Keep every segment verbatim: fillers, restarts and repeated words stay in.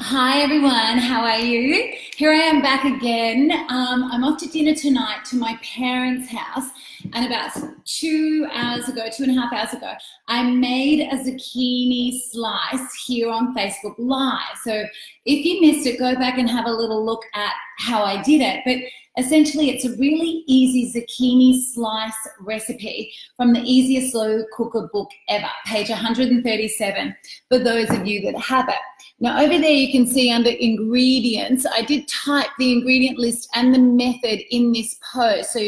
Hi everyone, how are you? Here I am back again. Um, I'm off to dinner tonight to my parents' house, and about two hours ago, two and a half hours ago, I made a zucchini slice here on Facebook Live. So if you missed it, go back and have a little look at how I did it. But essentially it's a really easy zucchini slice recipe from the Easier Slow Cooker book ever, page one hundred thirty-seven, for those of you that have it. Now over there you can see under ingredients, I did type the ingredient list and the method in this post. So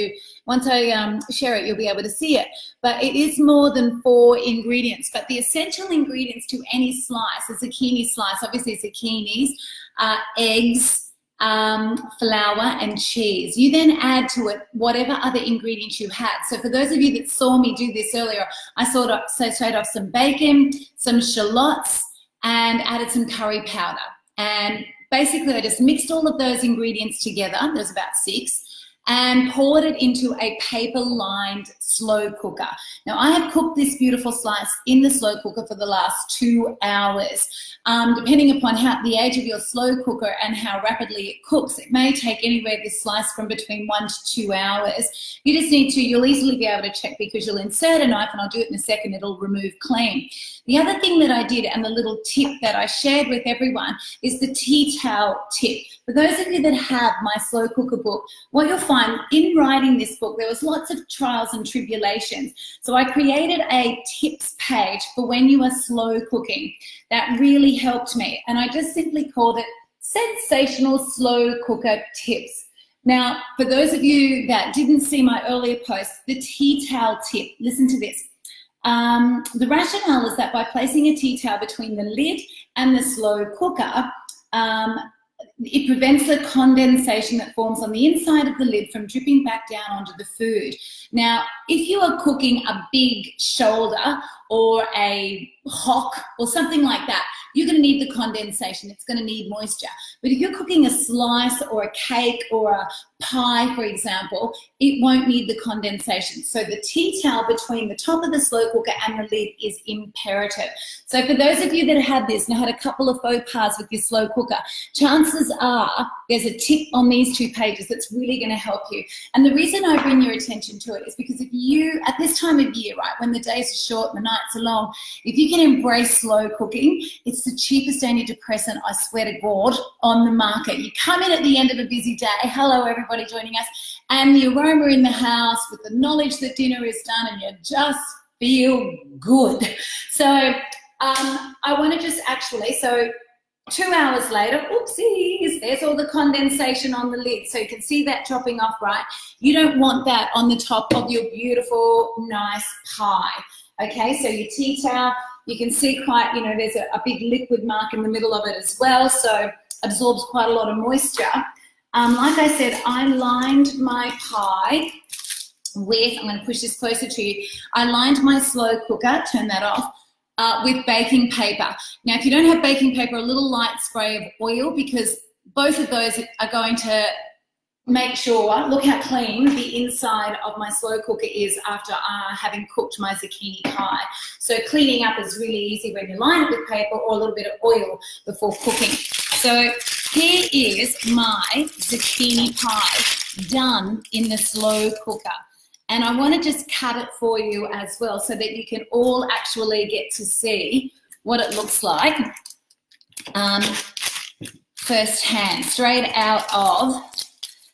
once I um, share it, you'll be able to see it. But it is more than four ingredients, but the essential ingredients to any slice, a zucchini slice, obviously zucchinis, uh, eggs, Um, flour and cheese. You then add to it whatever other ingredients you had. So for those of you that saw me do this earlier, I sort of sauteed off some bacon, some shallots, and added some curry powder. And basically I just mixed all of those ingredients together, there's about six, and poured it into a paper-lined slow cooker. Now, I have cooked this beautiful slice in the slow cooker for the last two hours. Um, depending upon how the age of your slow cooker and how rapidly it cooks, it may take anywhere this slice from between one to two hours. You just need to, you'll easily be able to check because you'll insert a knife, and I'll do it in a second, it'll remove clean. The other thing that I did, and the little tip that I shared with everyone, is the tea towel tip. For those of you that have my slow cooker book, what you'll find in writing this book, there was lots of trials and tribulations. So I created a tips page for when you are slow cooking. That really helped me. And I just simply called it Sensational Slow Cooker Tips. Now, for those of you that didn't see my earlier post, the tea towel tip, listen to this. Um, the rationale is that by placing a tea towel between the lid and the slow cooker, um, it prevents the condensation that forms on the inside of the lid from dripping back down onto the food. Now, if you are cooking a big shoulder or a hock or something like that, you're going to need the condensation. It's going to need moisture. But if you're cooking a slice or a cake or a pie, for example, it won't need the condensation. So the tea towel between the top of the slow cooker and the lid is imperative. So for those of you that had this and had a couple of faux pas with your slow cooker, chances are there's a tip on these two pages that's really going to help you. And the reason I bring your attention to it is because if you, at this time of year, right, when the days are short, the nights are long, if you can embrace slow cooking, it's the cheapest antidepressant, I swear to God, on the market. You come in at the end of a busy day, hello everybody joining us, and the aroma in the house with the knowledge that dinner is done, and you just feel good. So um, I want to just actually, so two hours later, oopsies, there's all the condensation on the lid. So you can see that dropping off, right? You don't want that on the top of your beautiful, nice pie. Okay, so your tea towel, you can see quite, you know, there's a, a big liquid mark in the middle of it as well, so absorbs quite a lot of moisture. Um, like I said, I lined my pie with, I'm going to push this closer to you, I lined my slow cooker, turn that off, uh, with baking paper. Now, if you don't have baking paper, a little light spray of oil, because both of those are going to make sure, look how clean the inside of my slow cooker is after uh, having cooked my zucchini pie. So cleaning up is really easy when you line it with paper or a little bit of oil before cooking. So here is my zucchini pie done in the slow cooker. And I want to just cut it for you as well so that you can all actually get to see what it looks like um, firsthand, straight out of.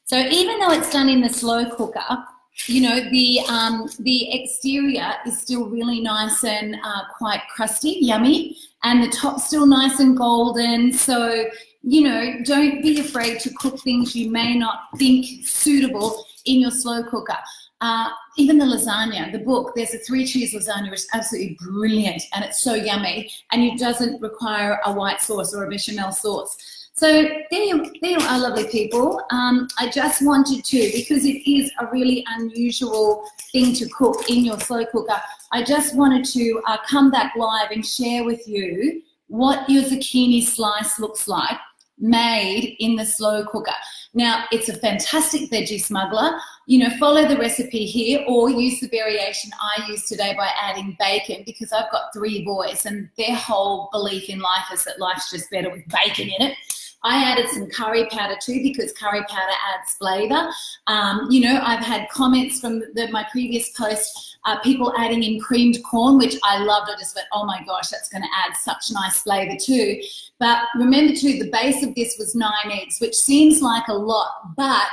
So even though it's done in the slow cooker, you know, the um, the exterior is still really nice and uh, quite crusty, yummy, and the top's still nice and golden. So, you know, don't be afraid to cook things you may not think suitable in your slow cooker. Uh, even the lasagna, the book, there's a three cheese lasagna which is absolutely brilliant, and it's so yummy, and it doesn't require a white sauce or a bechamel sauce. So there you, there you are, lovely people. Um, I just wanted to, because it is a really unusual thing to cook in your slow cooker, I just wanted to uh, come back live and share with you what your zucchini slice looks like made in the slow cooker. Now, it's a fantastic veggie smuggler. You know, follow the recipe here or use the variation I use today by adding bacon, because I've got three boys and their whole belief in life is that life's just better with bacon in it. I added some curry powder too, because curry powder adds flavour. Um, you know, I've had comments from the, my previous post, uh, people adding in creamed corn, which I loved. I just went, oh my gosh, that's going to add such nice flavour too. But remember too, the base of this was nine eggs, which seems like a lot, but,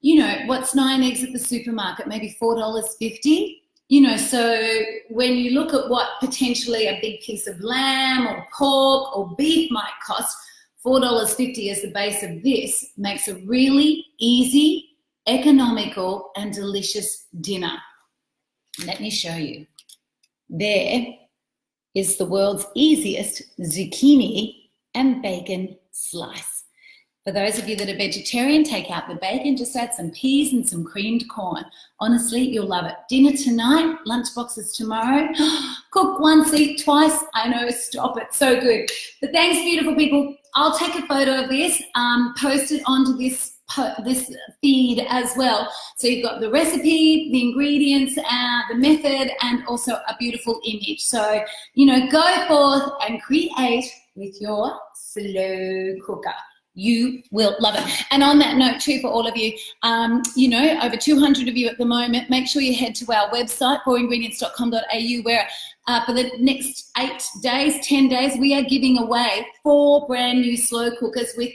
you know, what's nine eggs at the supermarket? Maybe four dollars fifty? You know, so when you look at what potentially a big piece of lamb or pork or beef might cost, four dollars fifty as the base of this makes a really easy, economical and delicious dinner. Let me show you. There is the world's easiest zucchini and bacon slice. For those of you that are vegetarian, take out the bacon, just add some peas and some creamed corn. Honestly, you'll love it. Dinner tonight, lunch boxes tomorrow. Cook once, eat twice. I know, stop it, so good. But thanks, beautiful people. I'll take a photo of this, um, post it onto this, po this feed as well. So you've got the recipe, the ingredients, uh, the method, and also a beautiful image. So, you know, go forth and create with your slow cooker. You will love it. And on that note too, for all of you, um, you know, over two hundred of you at the moment, make sure you head to our website, four ingredients dot com dot A U, where uh, for the next eight days, ten days, we are giving away four brand new slow cookers with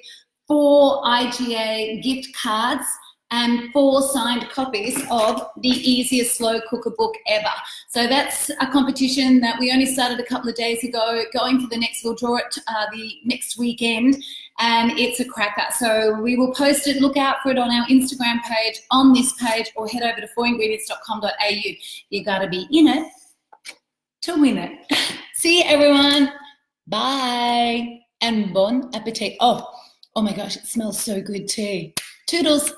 four I G A gift cards and four signed copies of the easiest slow cooker book ever. So that's a competition that we only started a couple of days ago, going for the next, we'll draw it uh, the next weekend, and it's a cracker. So we will post it, look out for it on our Instagram page, on this page, or head over to four ingredients dot com dot A U. You gotta be in it to win it. See you, everyone, bye, and bon appetit. Oh, oh my gosh, it smells so good too. Toodles.